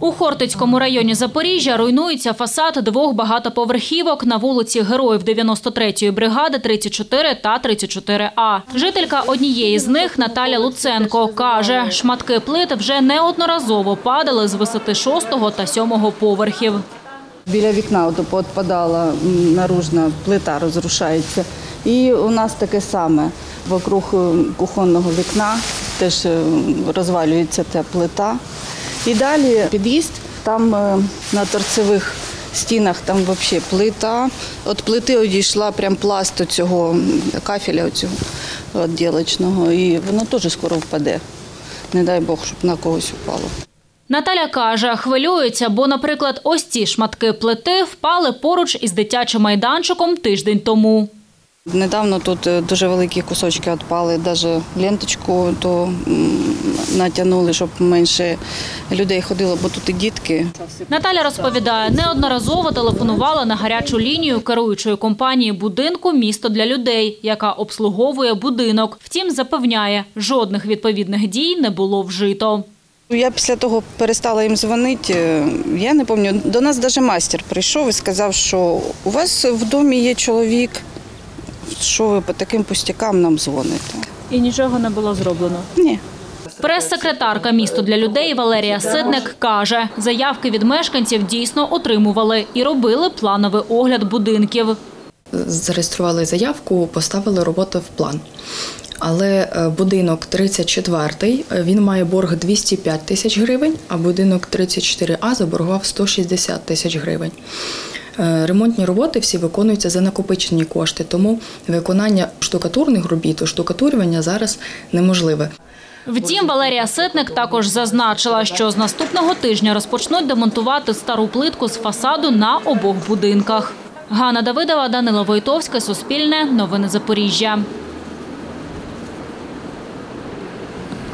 У Хортицькому районі Запоріжжя руйнується фасад двох багатоповерхівок на вулиці Героїв 93-ї бригади 34 та 34А. Жителька однієї з них, Наталя Луценко, каже, шматки плит вже неодноразово падали з висоти 6-го та 7-го поверхів. Біля вікна відпадала наружна плита, розрушається. І у нас таке саме. Вокруг кухонного вікна теж розвалюється та плита. І далі під'їзд, там на торцевих стінах там взагалі плита. От плити одійшла прям пласт оцього кафеля відділочного, і воно теж скоро впаде. Не дай Бог, щоб на когось впало. Наталя каже, хвилюється, бо, наприклад, ось ці шматки плити впали поруч із дитячим майданчиком тиждень тому. Недавно тут дуже великі кусочки відпали, навіть ленточку то натягнули, щоб менше людей ходило, бо тут і дітки. Наталя розповідає, неодноразово телефонувала на гарячу лінію керуючої компанії будинку «Місто для людей», яка обслуговує будинок. Втім, запевняє, жодних відповідних дій не було вжито. Я після того перестала їм дзвонити, я не пам'ятаю, до нас навіть майстер прийшов і сказав, що у вас в домі є чоловік, що ви по таким пустякам нам дзвоните. І нічого не було зроблено? Ні. Прес-секретарка «Місто для людей» Валерія Ситник каже, заявки від мешканців дійсно отримували і робили плановий огляд будинків. Зареєстрували заявку, поставили роботу в план. Але будинок 34-й, він має борг 205 тисяч гривень, а будинок 34А заборгував 160 тисяч гривень. Ремонтні роботи всі виконуються за накопичені кошти, тому виконання штукатурних робіт, штукатурювання зараз неможливе. Втім, Валерія Ситник також зазначила, що з наступного тижня розпочнуть демонтувати стару плитку з фасаду на обох будинках. Ганна Давидова, Данила Войтовська, Суспільне, Новини Запоріжжя.